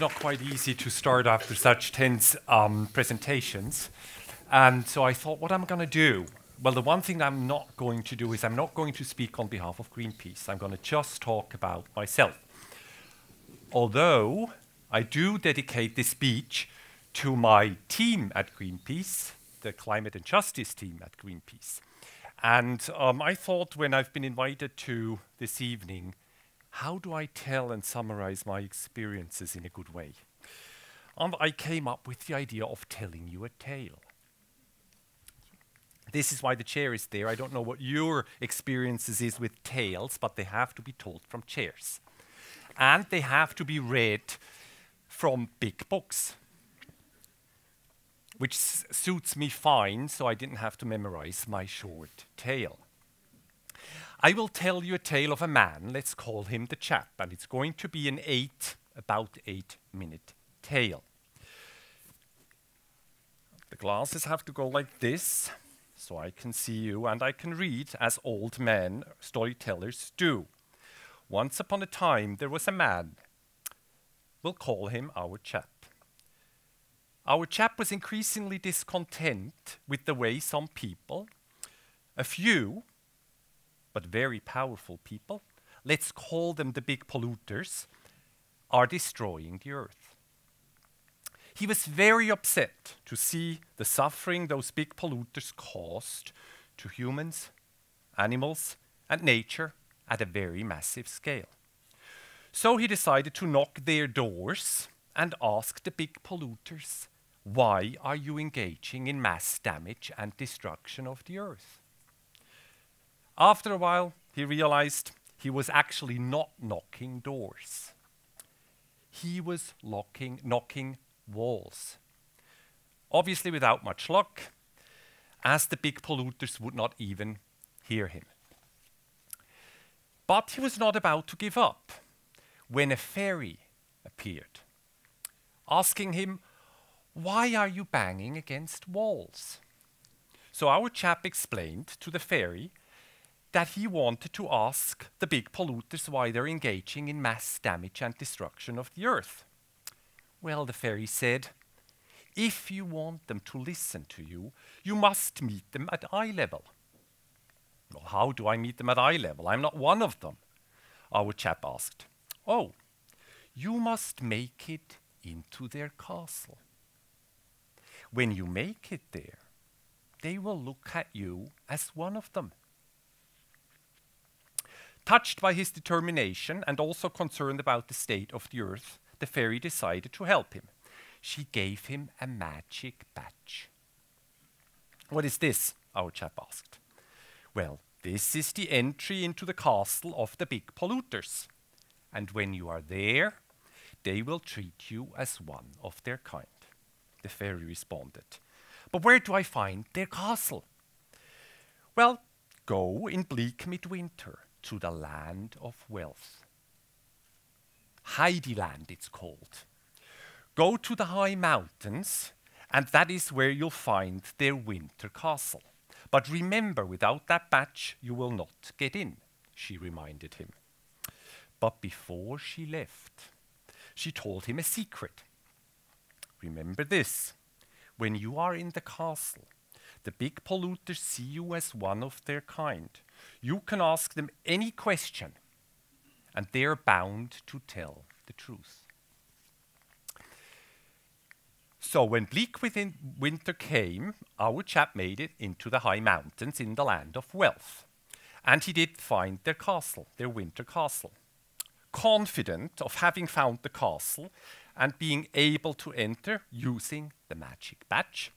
it's not quite easy to start after such tense presentations. And so I thought, what am I going to do? Well, the one thing I'm not going to do is I'm not going to speak on behalf of Greenpeace. I'm going to just talk about myself. Although I do dedicate this speech to my team at Greenpeace, the climate and justice team at Greenpeace. And I thought, when I've been invited to this evening, how do I tell and summarize my experiences in a good way? I came up with the idea of telling you a tale. This is why the chair is there. I don't know what your experiences is with tales, but they have to be told from chairs. And they have to be read from big books, which suits me fine, so I didn't have to memorize my short tale. I will tell you a tale of a man, let's call him the chap, and it's going to be an about eight-minute tale. The glasses have to go like this, so I can see you and I can read, as old men, storytellers, do. Once upon a time, there was a man. We'll call him our chap. Our chap was increasingly discontent with the way some people, a few, but very powerful people, let's call them the big polluters, are destroying the earth. He was very upset to see the suffering those big polluters caused to humans, animals, and nature at a very massive scale. So he decided to knock their doors and ask the big polluters, why are you engaging in mass damage and destruction of the earth? After a while, he realized he was actually not knocking doors. He was knocking walls. Obviously without much luck, as the big polluters would not even hear him. But he was not about to give up when a fairy appeared, asking him, why are you banging against walls? So our chap explained to the fairy that he wanted to ask the big polluters why they're engaging in mass damage and destruction of the earth. Well, the fairy said, if you want them to listen to you, you must meet them at eye level. Well, how do I meet them at eye level? I'm not one of them, our chap asked. Oh, you must make it into their castle. When you make it there, they will look at you as one of them. Touched by his determination and also concerned about the state of the earth, the fairy decided to help him. She gave him a magic badge. What is this? Our chap asked. Well, this is the entry into the castle of the big polluters. And when you are there, they will treat you as one of their kind. The fairy responded, but where do I find their castle? Well, go in bleak midwinter to the land of wealth. Heidiland, it's called. Go to the high mountains, and that is where you'll find their winter castle. But remember, without that badge, you will not get in, she reminded him. But before she left, she told him a secret. Remember this, when you are in the castle, the big polluters see you as one of their kind. You can ask them any question, and they are bound to tell the truth. So when bleak winter came, our chap made it into the high mountains in the land of wealth. And he did find their castle, their winter castle. Confident of having found the castle and being able to enter using the magic badge,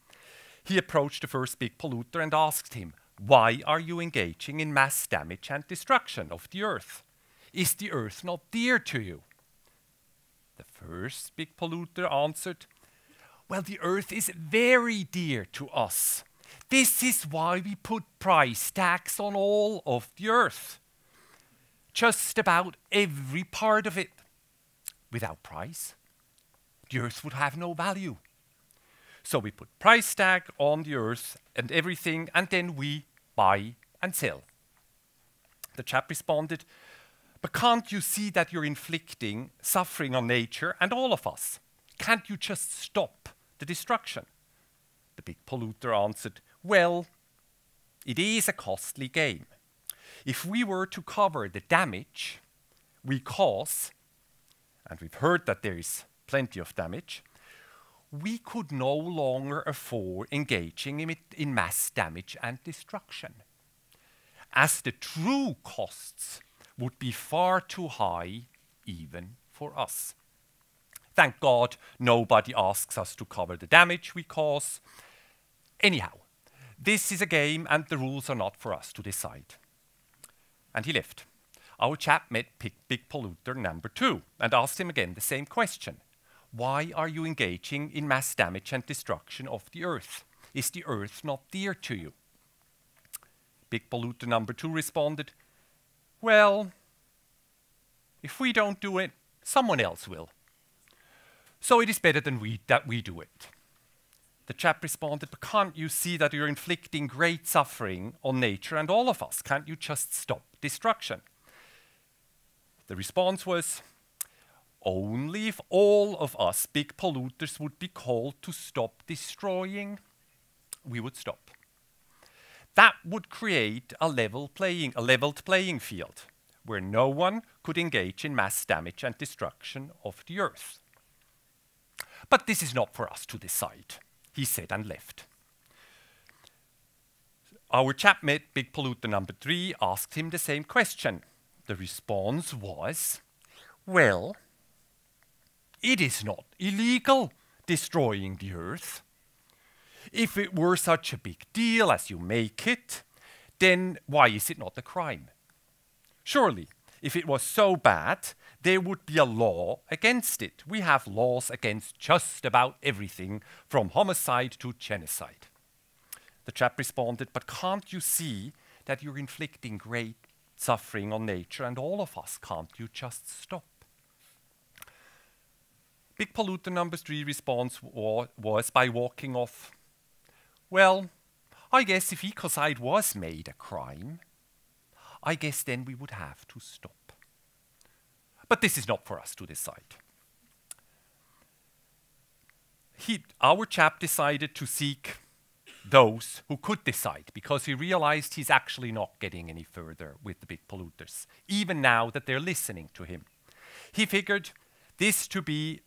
he approached the first big polluter and asked him, why are you engaging in mass damage and destruction of the earth? Is the earth not dear to you? The first big polluter answered, well, the earth is very dear to us. This is why we put price tags on all of the earth. Just about every part of it. Without price, the earth would have no value. So we put price tag on the earth and everything, and then we buy and sell. The chap responded, But can't you see that you're inflicting suffering on nature and all of us? Can't you just stop the destruction? The big polluter answered, well, it is a costly game. If we were to cover the damage we cause, and we've heard that there is plenty of damage, we could no longer afford engaging in mass damage and destruction, as the true costs would be far too high even for us. Thank God nobody asks us to cover the damage we cause. Anyhow, this is a game and the rules are not for us to decide. And he left. Our chap met big polluter number 2 and asked him again the same question. Why are you engaging in mass damage and destruction of the Earth? Is the Earth not dear to you? Big polluter number 2 responded, well, if we don't do it, someone else will. So it is better than that we do it. The chap responded, but can't you see that you're inflicting great suffering on nature and all of us? Can't you just stop destruction? The response was, only if all of us big polluters would be called to stop destroying, we would stop. That would create a leveled playing field where no one could engage in mass damage and destruction of the Earth. But this is not for us to decide, he said and left. Our chap met big polluter number 3, asked him the same question. The response was, well, it is not illegal destroying the Earth. If it were such a big deal as you make it, then why is it not a crime? Surely, if it was so bad, there would be a law against it. We have laws against just about everything, from homicide to genocide. The chap responded, but can't you see that you're inflicting great suffering on nature and all of us? Can't you just stop? Big polluter number 3 response was by walking off. Well, I guess if ecocide was made a crime, I guess then we would have to stop. But this is not for us to decide. Our chap decided to seek those who could decide, because he realized he's actually not getting any further with the big polluters, even now that they're listening to him. He figured this to be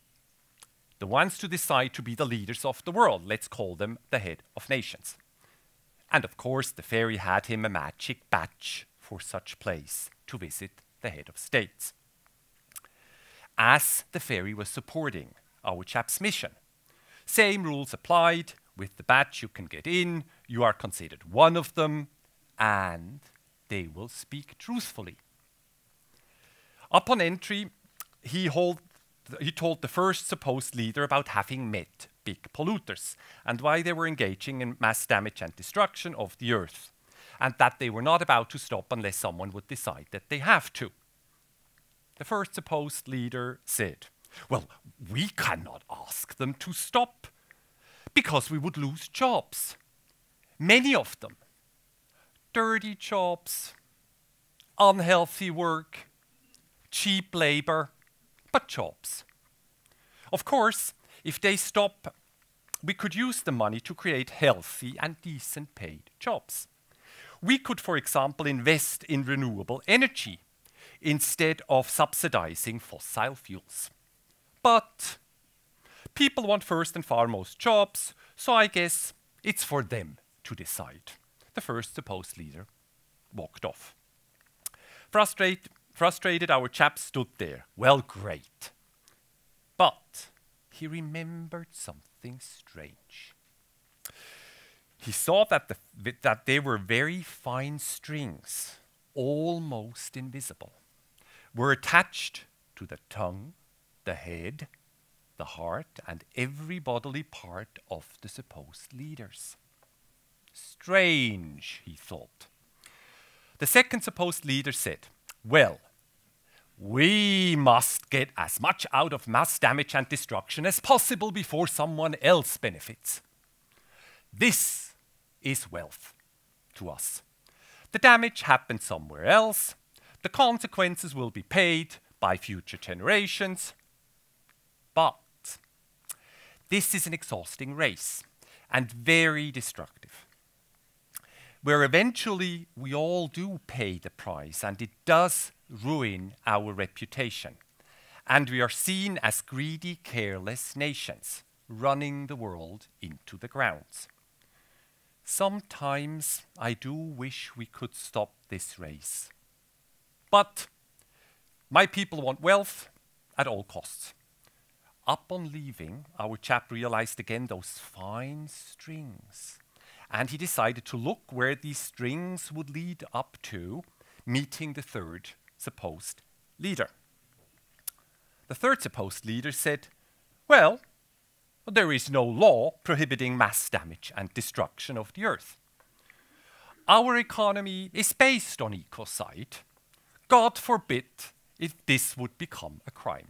the ones to decide to be the leaders of the world. Let's call them the head of nations. And of course, the fairy had him a magic badge for such place to visit the head of states. As the fairy was supporting our chap's mission, same rules applied. With the badge you can get in, you are considered one of them, and they will speak truthfully. Upon entry, he told the first supposed leader about having met big polluters and why they were engaging in mass damage and destruction of the Earth, and that they were not about to stop unless someone would decide that they have to. The first supposed leader said, well, we cannot ask them to stop because we would lose jobs. Many of them. Dirty jobs, unhealthy work, cheap labor, but jobs. Of course, if they stop, we could use the money to create healthy and decent paid jobs. We could, for example, invest in renewable energy instead of subsidizing fossil fuels. But people want first and foremost jobs, so I guess it's for them to decide. The first supposed leader walked off. Frustrated, our chap stood there. Well, great. But he remembered something strange. He saw that there were very fine strings, almost invisible, were attached to the tongue, the head, the heart, and every bodily part of the supposed leaders. Strange, he thought. The second supposed leader said, well, we must get as much out of mass damage and destruction as possible before someone else benefits. This is wealth to us. The damage happened somewhere else. The consequences will be paid by future generations. But this is an exhausting race and very destructive, where eventually we all do pay the price, and it does ruin our reputation. And we are seen as greedy, careless nations, running the world into the ground. Sometimes I do wish we could stop this race. But my people want wealth at all costs. Upon leaving, our chap realized again those fine strings, and he decided to look where these strings would lead up to meeting the third supposed leader. The third supposed leader said, well, there is no law prohibiting mass damage and destruction of the earth. Our economy is based on ecocide. God forbid if this would become a crime.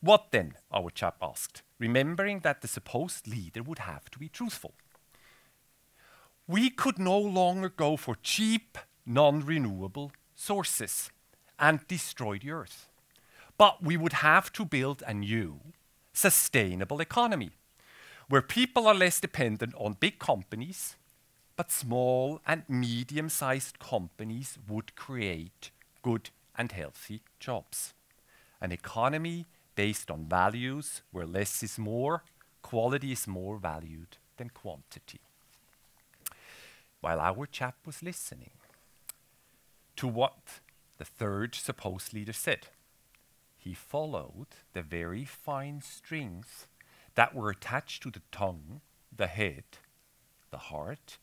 What then, our chap asked, remembering that the supposed leader would have to be truthful. We could no longer go for cheap, non-renewable sources and destroy the earth. But we would have to build a new, sustainable economy, where people are less dependent on big companies, but small and medium-sized companies would create good and healthy jobs. An economy based on values where less is more, quality is more valued than quantity. While our chap was listening to what the third supposed leader said, he followed the very fine strings that were attached to the tongue, the head, the heart,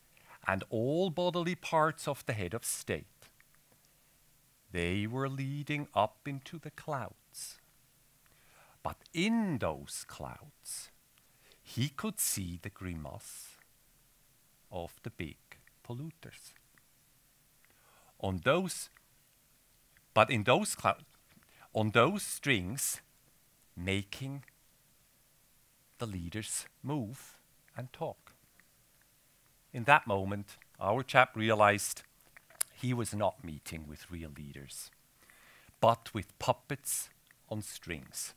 and all bodily parts of the head of state. They were leading up into the clouds. But in those clouds, he could see the grimace of the big polluters. On those strings, making the leaders move and talk. In that moment, our chap realized he was not meeting with real leaders, but with puppets on strings,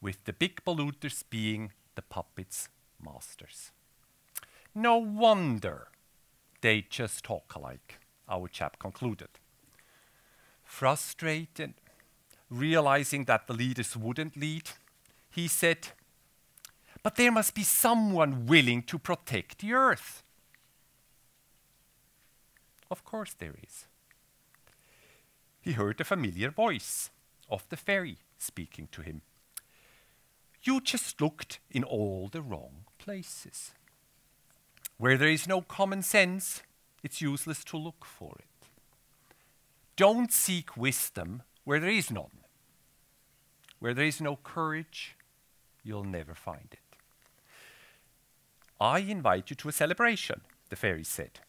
with the big polluters being the puppets' masters. No wonder they just talk alike, our chap concluded. Frustrated, realizing that the leaders wouldn't lead, he said, but there must be someone willing to protect the earth. Of course there is. He heard the familiar voice of the fairy speaking to him. You just looked in all the wrong places. Where there is no common sense, it's useless to look for it. Don't seek wisdom where there is none. Where there is no courage, you'll never find it. I invite you to a celebration, the fairy said.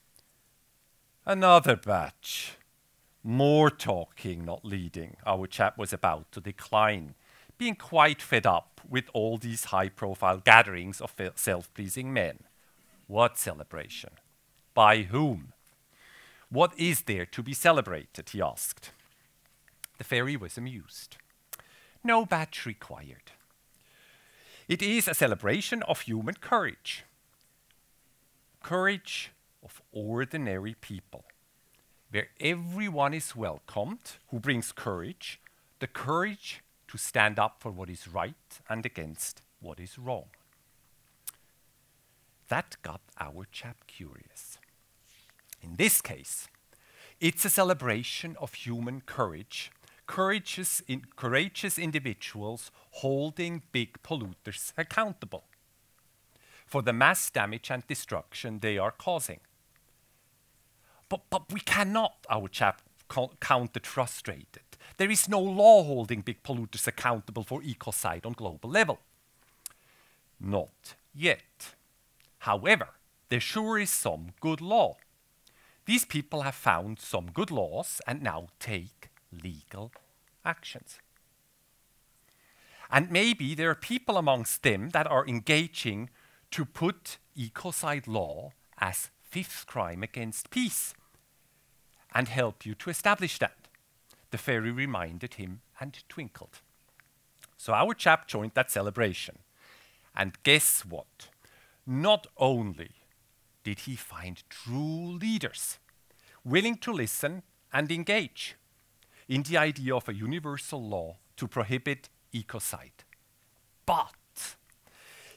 Another batch. More talking, not leading. Our chap was about to decline, being quite fed up with all these high-profile gatherings of self-pleasing men. What celebration? By whom? What is there to be celebrated, he asked. The fairy was amused. No batch required. It is a celebration of human courage. Courage of ordinary people, where everyone is welcomed who brings courage, the courage to stand up for what is right and against what is wrong. That got our chap curious. In this case, it's a celebration of human courage. Courageous individuals holding big polluters accountable for the mass damage and destruction they are causing. But we cannot, our chap countered frustrated. There is no law holding big polluters accountable for ecocide on global level. Not yet. However, there sure is some good law. These people have found some good laws and now take legal actions. And maybe there are people amongst them that are engaging to put ecocide law as fifth crime against peace and help you to establish that. The fairy reminded him and twinkled. So our chap joined that celebration. And guess what? Not only did he find true leaders, willing to listen and engage in the idea of a universal law to prohibit ecocide. But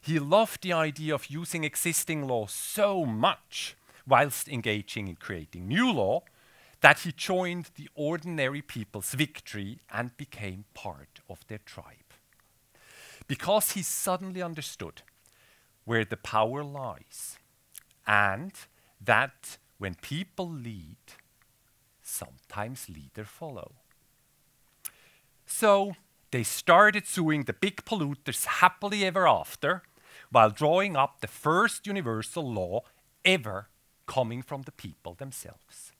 he loved the idea of using existing law so much whilst engaging in creating new law that he joined the ordinary people's victory and became part of their tribe. Because he suddenly understood where the power lies and that when people lead, sometimes leader follow. So they started suing the big polluters happily ever after while drawing up the first universal law ever coming from the people themselves.